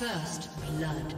First blood.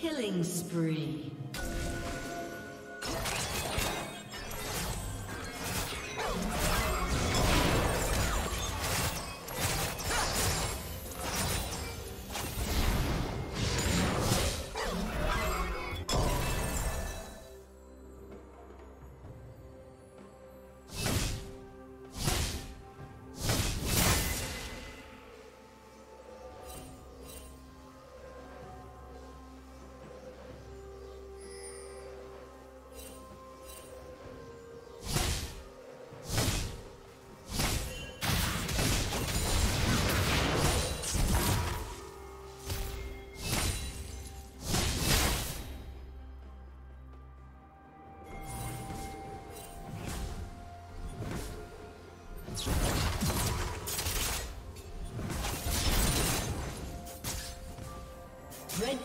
Killing spree. Red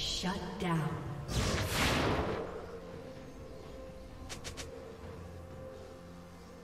Shut down.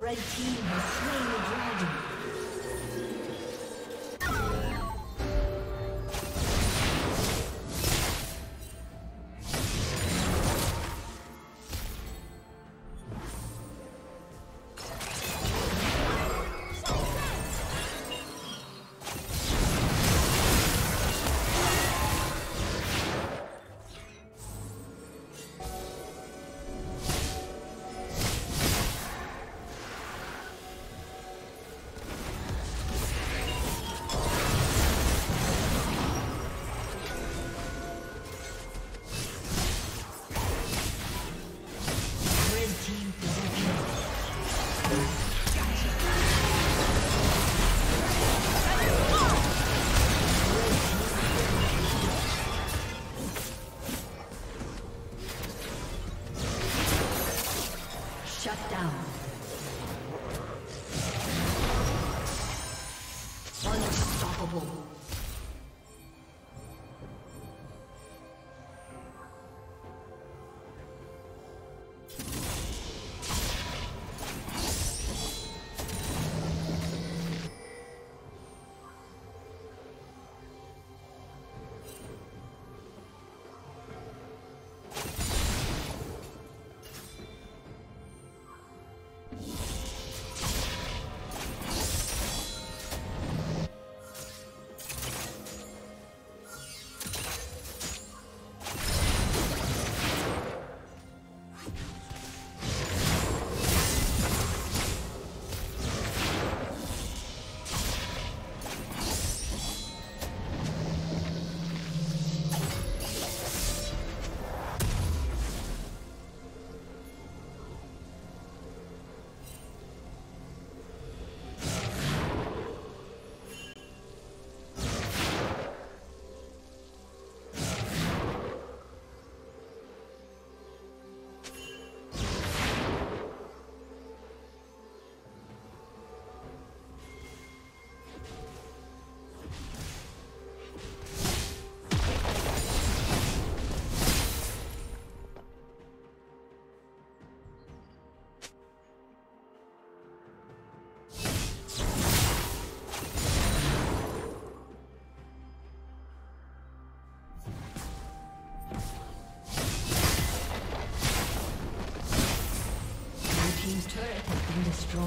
Red team has slain the dragon. destroyed.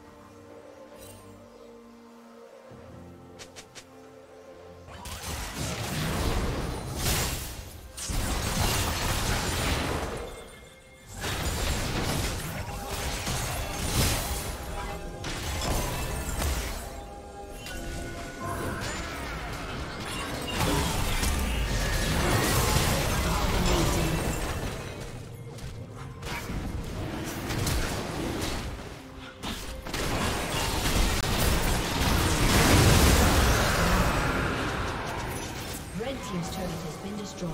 Team's turret has been destroyed.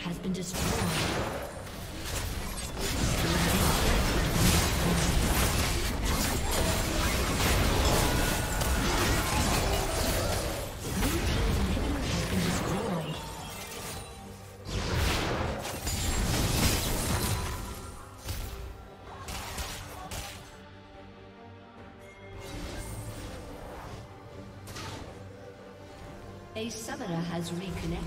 has been destroyed. A summoner has reconnected.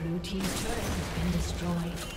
Blue team's turret has been destroyed.